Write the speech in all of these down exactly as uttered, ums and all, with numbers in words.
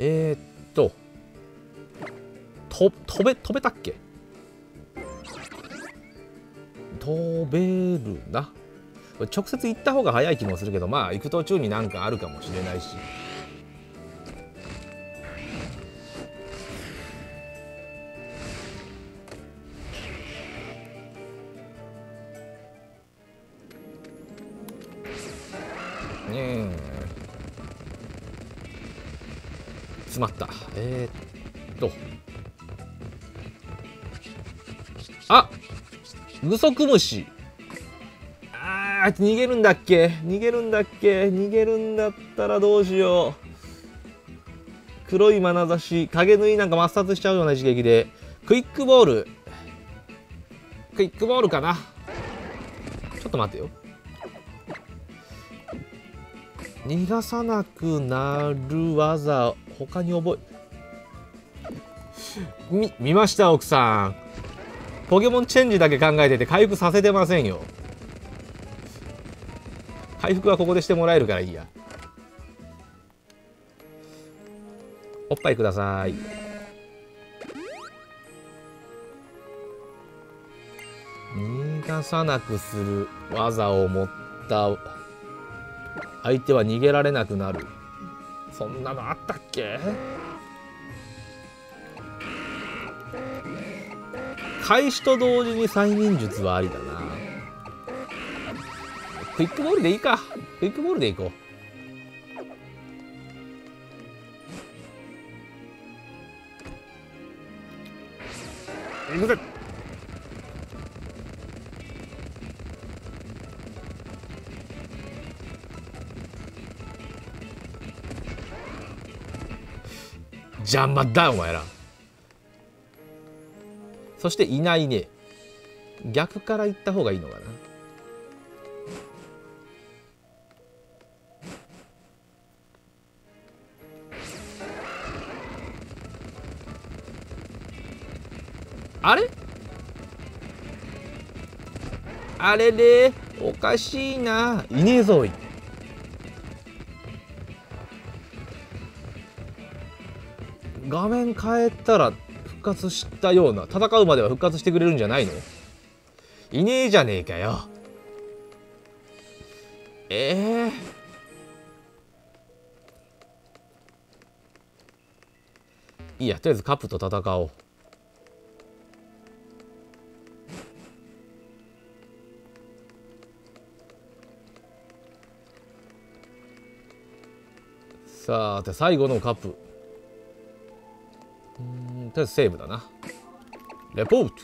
えー、っとと飛べ飛べたっけ？飛べるな。直接行った方が早い気もするけど、まあ行く途中になんかあるかもしれないし。ねえ、詰まった。えー、っとあグソクムシ。あー、逃げるんだっけ逃げるんだっけ逃げるんだったらどうしよう。黒い眼差し、影縫いなんか抹殺しちゃうような一撃で。クイックボールクイックボールかな。ちょっと待ってよ、逃がさなくなる技他に覚えみ見ました。奥さんポケモンチェンジだけ考えてて回復させてませんよ。回復はここでしてもらえるからいいや。おっぱいください。逃がさなくする技を持った相手は逃げられなくなる。そんなのあったっけ？開始と同時に催眠術はありだな。クイックボールでいいか。クイックボールでいこう。行くぜ。邪魔だお前ら。そしていないね。逆から行った方がいいのかな。あれあれれ、おかしいな。いねえぞおい。画面変えたら復活したような。戦うまでは復活してくれるんじゃないの？いねえじゃねえかよ。ええー、いいや、とりあえずカップと戦おう。さて最後のカップ、とりあえずセーブだな。レポート。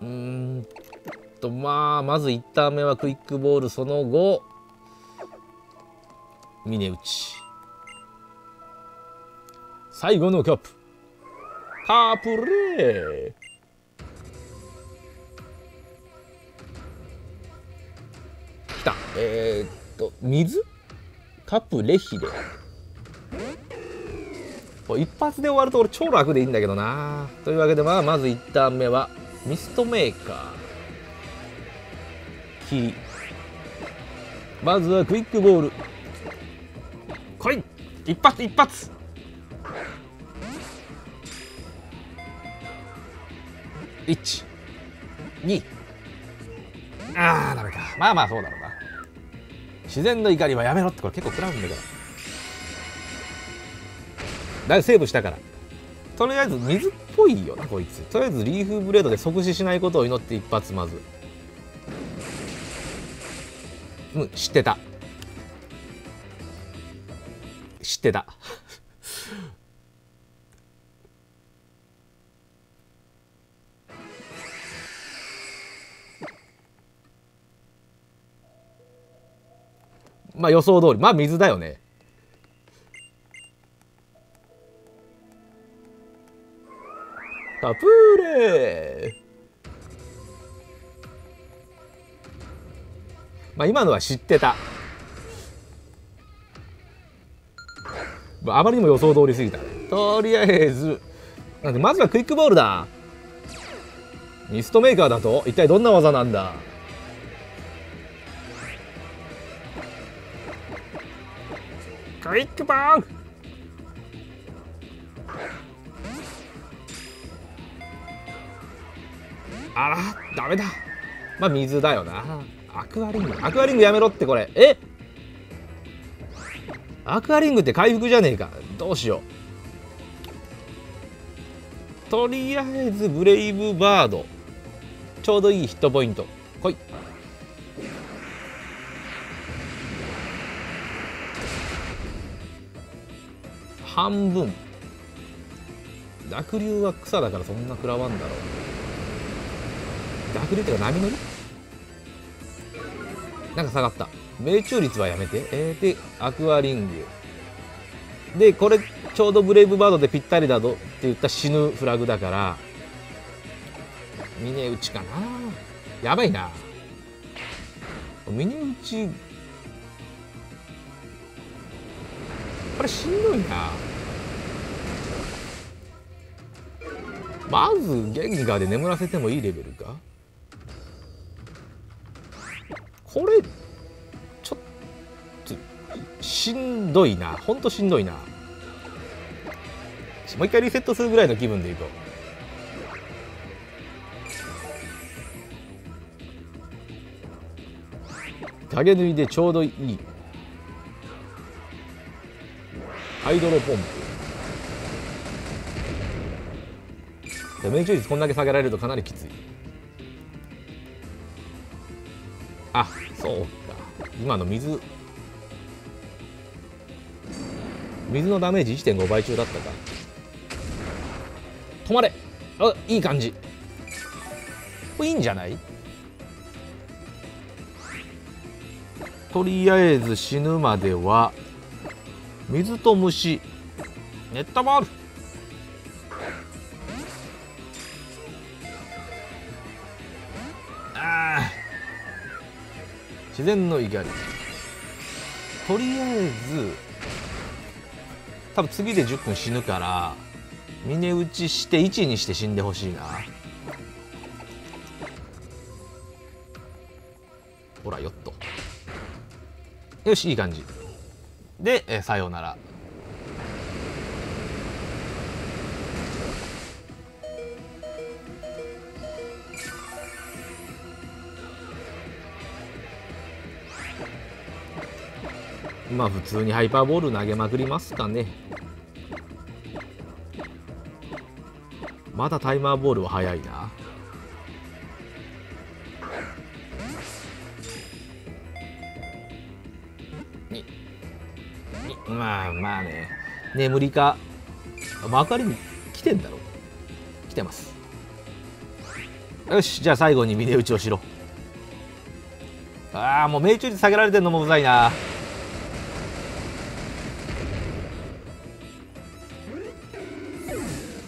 うーんとまあまずいちターン目はクイックボール、その後峰打ち、最後のカップカープレー。きた。えー、っと水カプレヒレ。一発で終わると俺超楽でいいんだけどな。というわけで、まあまずいちターン目はミストメーカー切り。まずはクイックボール来い。一発一発。いちに、ああダメか。まあまあそうだろうな。自然の怒りはやめろって、これ結構食らうんだから。だいぶセーブしたから。とりあえず水っぽいよなこいつ。とりあえずリーフブレードで即死しないことを祈って一発。まずうん知ってた知ってたまあ予想通り、まあ水だよね。カプレー。まあ今のは知ってた。まあ、あまりにも予想通りすぎた。とりあえずなんでまずはクイックボールだ。ミストメーカーだと一体どんな技なんだ。クイックバーン。あらダメだ。まあ水だよな。アクアリングアクアリングやめろってこれ。えアクアリングって回復じゃねえか。どうしよう。とりあえずブレイブバードちょうどいいヒットポイント来い。半分濁流は草だからそんな食らわんだろう。濁流ってか波乗りなんか下がった。命中率はやめて、えー、でアクアリングでこれちょうどブレイブバードでぴったりだぞって言った死ぬフラグだから峰打ちかな。やばいな峰打ちこれしんどいな。まずゲンガーで眠らせてもいいレベルかこれ。ちょっとしんどいな。ほんとしんどいな。もう一回リセットするぐらいの気分でいこう。影縫いでちょうどいい。ハイドロポンプ。命中率こんだけ下げられるとかなりきつい。あ、そうか。今の水水のダメージ いってんご 倍中だったか。止まれ。あ、いい感じ。これいいんじゃない。とりあえず死ぬまでは水と虫ネットボール。ああ自然の怒り。とりあえず多分次でじゅっぷん死ぬから峰打ちしていちにして死んでほしいな。ほらよっと。よしいい感じで、えさようなら。まあ普通にハイパーボール投げまくりますかね。まだタイマーボールは早いな。まあまあね眠りか明かりに来てんだろう。来てます。よしじゃあ最後に峰打ちをしろ。ああもう命中率下げられてんのもうざいな。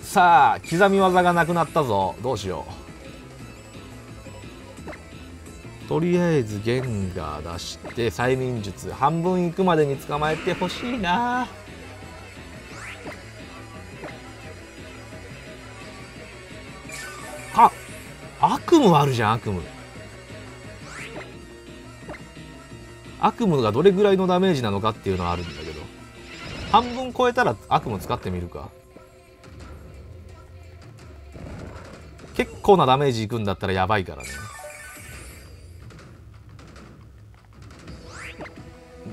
さあ刻み技がなくなったぞ。どうしよう。とりあえずゲンガー出してで催眠術半分いくまでに捕まえてほしいな。あ悪夢あるじゃん悪夢。悪夢がどれぐらいのダメージなのかっていうのはあるんだけど半分超えたら悪夢使ってみるか。結構なダメージいくんだったらやばいからね。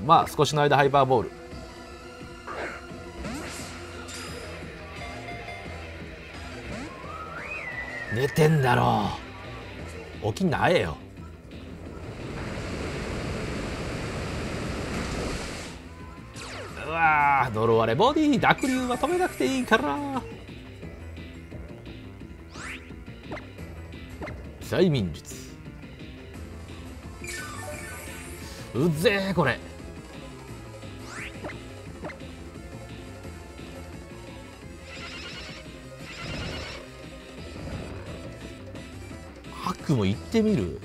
まあ少しの間ハイパーボール。寝てんだろう。起きんな早えよ。うわ呪われボディ濁流は止めなくていいから催眠術。うぜえこれ。も行ってみる。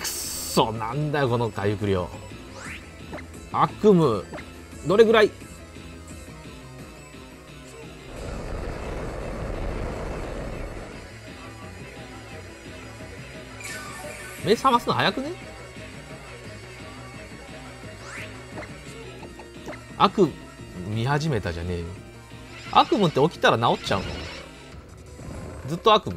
くそなんだよこの回復量。悪夢どれぐらい。目覚ますの早くね。悪見始めたじゃねえよ。悪夢って起きたら治っちゃうの？ずっと悪夢？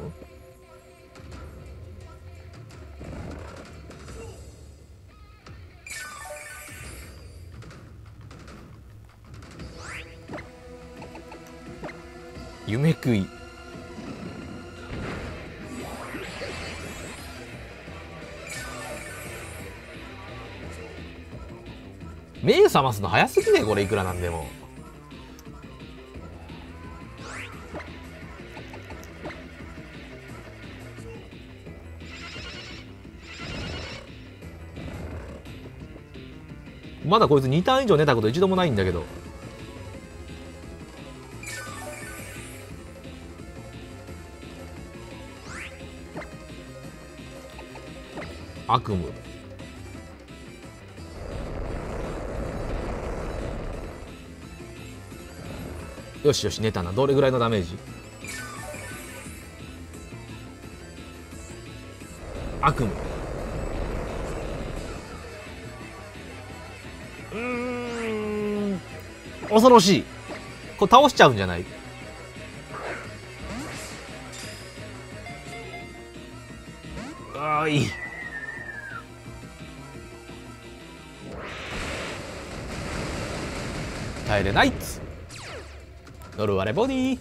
夢食い。目覚ますの早すぎねこれ、いくらなんでも。まだこいつにターン以上寝たこと一度もないんだけど。悪夢。よしよし寝たな。どれぐらいのダメージ？悪夢。うーん、恐ろしい。これ倒しちゃうんじゃない？ああいい。耐えれないっつ。ノルワレボディ。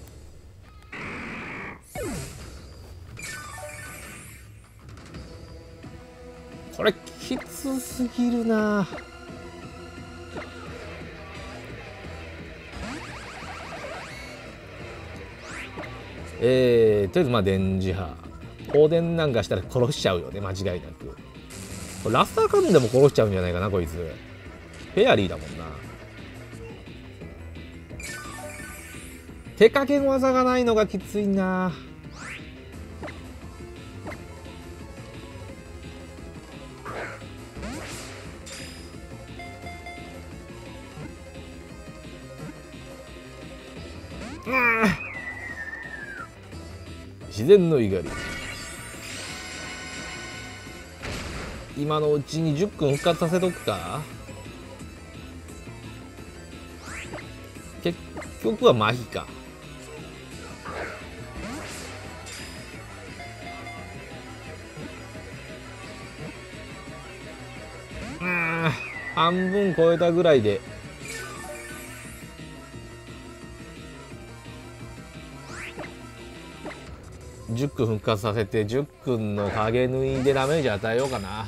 これきつすぎるな。えー、とりあえずまあ電磁波放電なんかしたら殺しちゃうよね間違いなく。これラスターカムでも殺しちゃうんじゃないかなこいつ。フェアリーだもんな。手加減技がないのがきついな。うん、自然の怒り。今のうちにじゅっぷん復活させとくか。結局は麻痺か。半分超えたぐらいでじゅっくん復活させてじゅっくんの影縫いでダメージ与えようかな。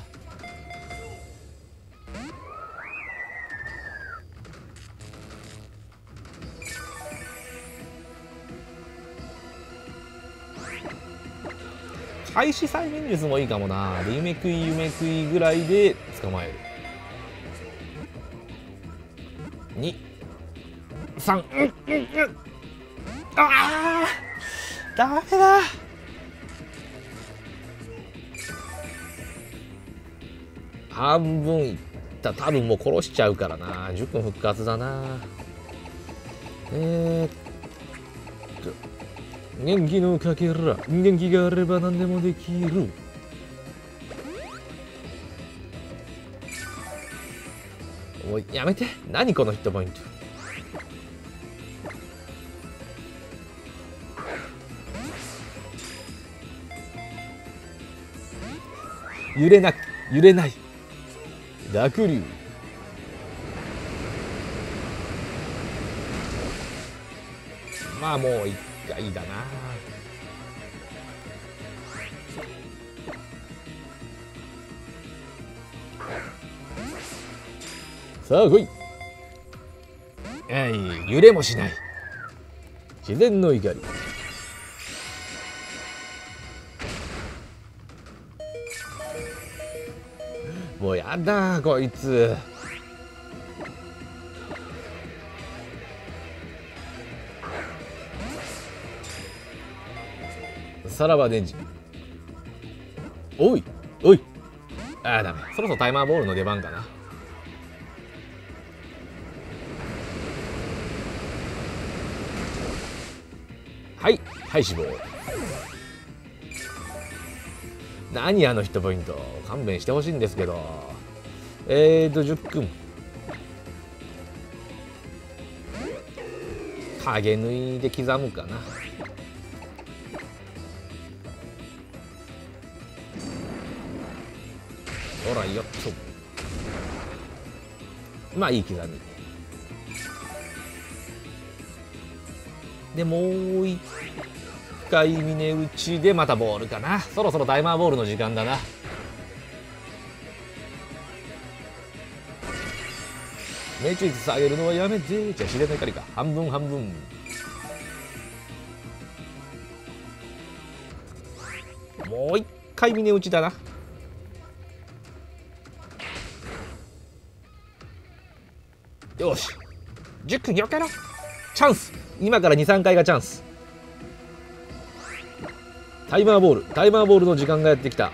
開始催眠術もいいかもな。夢食い夢食いぐらいで捕まえる。にさん、うんうんうん、あーダメだ。半分いった。多分もう殺しちゃうからな。じゅっぷん復活だな。えー、っと元気のかけら、元気があれば何でもできる。もうやめて。何このヒットポイント。揺れなく、揺れない。濁流。まあもう一回だな。さあ来い。えい、揺れもしない。自然の怒り。もうやだーこいつ。さらば電磁。おいおい、あーダメ。そろそろタイマーボールの出番かな。はい、はい、死亡。何あのヒットポイント。勘弁してほしいんですけど。えーとじゅっぷんハゲ縫いで刻むかな。ほらよっと、まあいい刻みで、もう一回峰打ちでまたボールかな。そろそろダイマーボールの時間だな。命中率下げるのはやめて。じゃあ自然の怒りか、半分半分。もう一回峰打ちだな。よし、じゅっくんよけろ。チャンス、今から にさん 回がチャンス。タイマーボール、タイマーボールの時間がやってきた。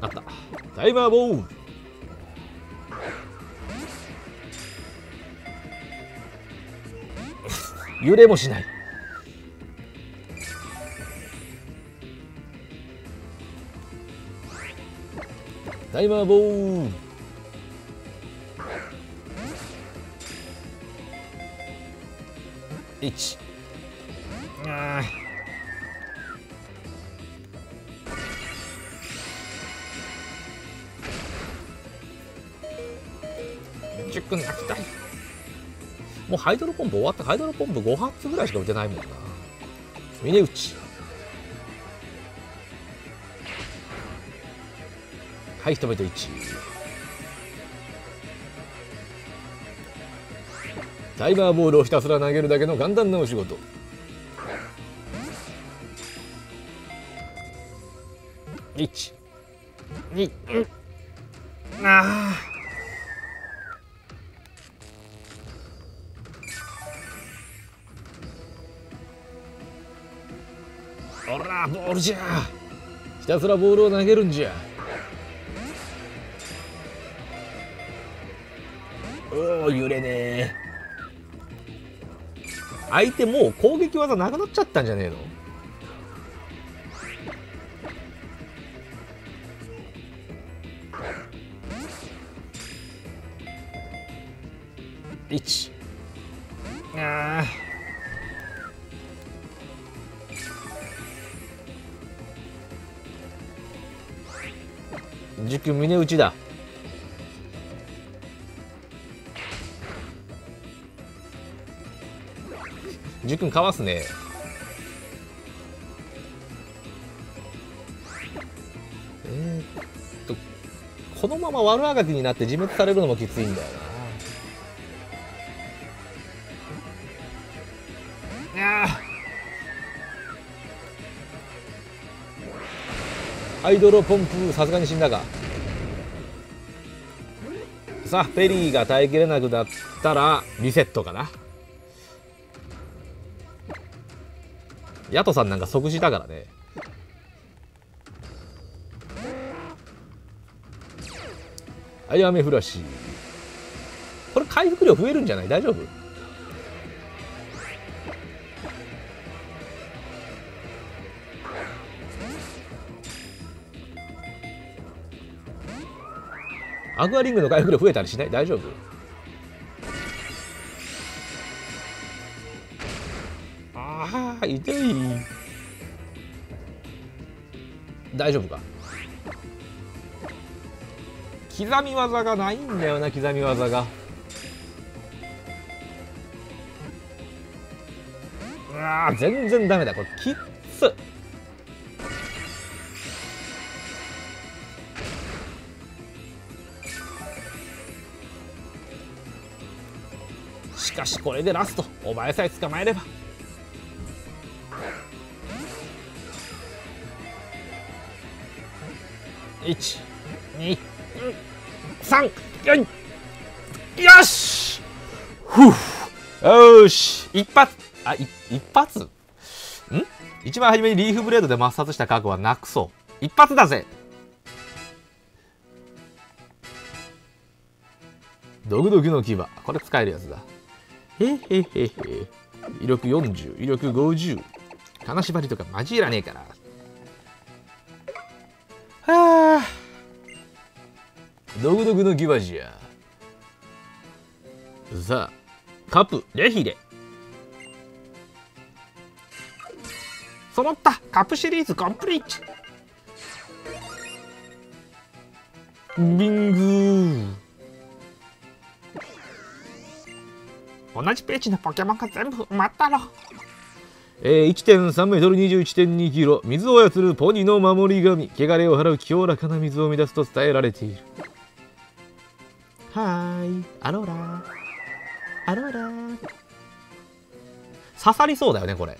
あった、タイマーボール。揺れもしない。タイマーボール。いち。あー、じゅっぷん泣きたい。もうハイドロポンプ終わった。ハイドロポンプご発ぐらいしか打てないもんな。峰打ち、はい、一目と一。ダイバーボールをひたすら投げるだけの簡単なお仕事。一、二、うん、ああ。ほら、ボールじゃ。ひたすらボールを投げるんじゃ。おー、揺れねえ。相手もう攻撃技なくなっちゃったんじゃねえの。いち、ああ、じゅっくん峰打ちだ。じゅっくんかわすね。えー、っとこのまま悪あがきになって自滅されるのもきついんだよな。あハイドロポンプ、さすがに死んだか。さあペリーが耐えきれなくなったらリセットかな。ヤトさんなんか即死だからね。アヤメフラシ、これ回復量増えるんじゃない？大丈夫？アクアリングの回復量増えたりしない？大丈夫？ああ、痛い。大丈夫か。刻み技がないんだよな、刻み技が。うわー、全然ダメだこれ、きっつ。しかしこれでラスト、お前さえ捕まえれば。いち、に、さん、よん、よし、ふう、よし、一発、あ、い一発ん一番初めにリーフブレードで抹殺した過去はなくそう。一発だぜ。ドグドグの牙、これ使えるやつだ。へへへへ、威力よんじゅう、威力ごじゅう、金縛りとか交えらねえから。はあ。ドクドクのギバじゃ。さあ、カップレヒレ揃った。カップシリーズコンプリート。ビングー。同じページのポケモンが全部埋まったろ。えー、いってんさんメートルにじゅういってんにキロ、水を操るポニーの守り神、汚れを払う清らかな水を生み出すと伝えられている。はーい、アローラーアローラー。刺さりそうだよねこれ。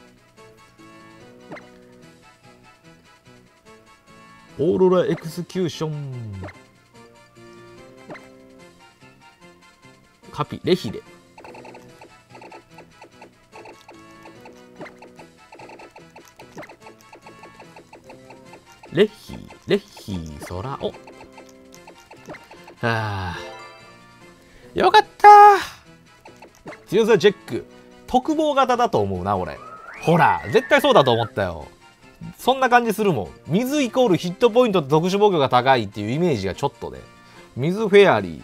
オーロラエクスキューション。カピレヒレ。レッヒー、レッヒー、ソラオ。はあ、よかった。強さチェック。特防型だと思うな、俺。ほら、絶対そうだと思ったよ。そんな感じするもん。水イコールヒットポイントと特殊防御が高いっていうイメージがちょっとね。水フェアリ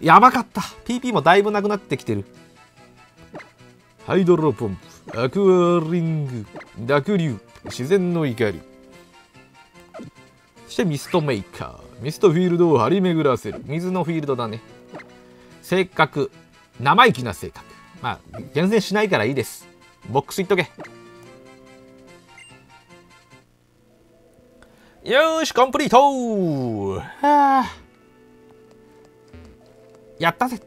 ー。やばかった。ピーピー もだいぶなくなってきてる。ハイドロポンプ、アクアリング、濁流、自然の怒り。そしてミストメーカー。ミストフィールドを張り巡らせる。水のフィールドだね。性格。生意気な性格。まあ、厳選しないからいいです。ボックスいっとけ。よーし、コンプリートー。はあ、やったぜ。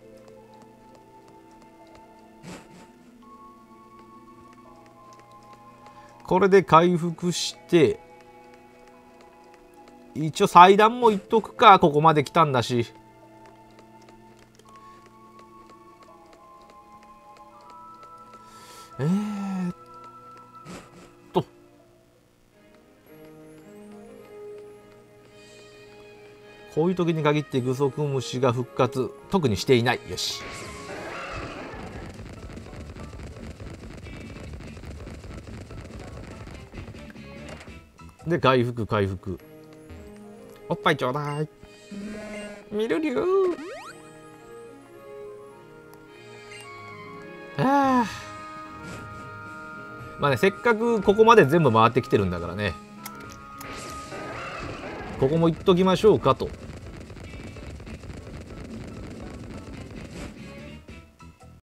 これで回復して、一応祭壇もいっとくか。ここまで来たんだし。えーっとこういう時に限ってグソクムシが復活特にしていない。よし、で回復回復。おっぱいちょうだい。ミルリュウ。ああ。まあね、せっかくここまで全部回ってきてるんだからね。ここもいっときましょうかと。